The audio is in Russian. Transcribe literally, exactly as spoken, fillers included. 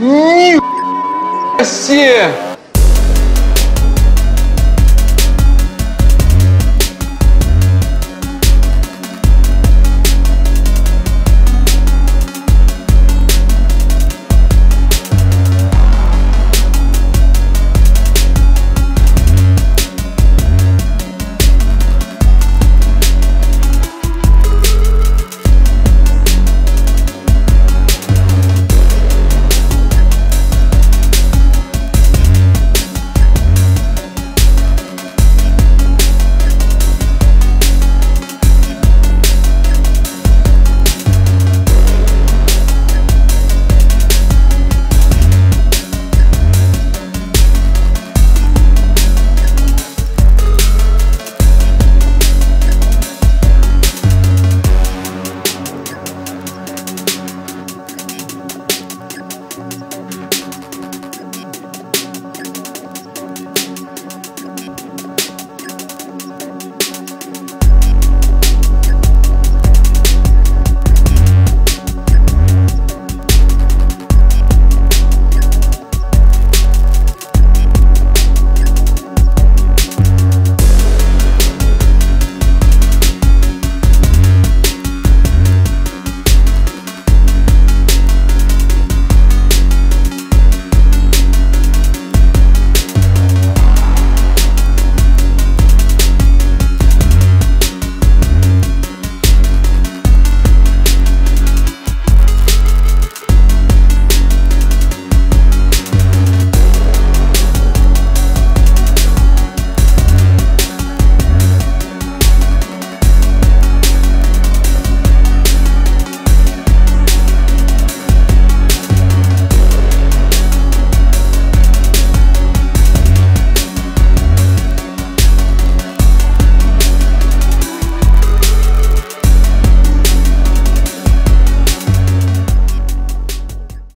Ни... Россия!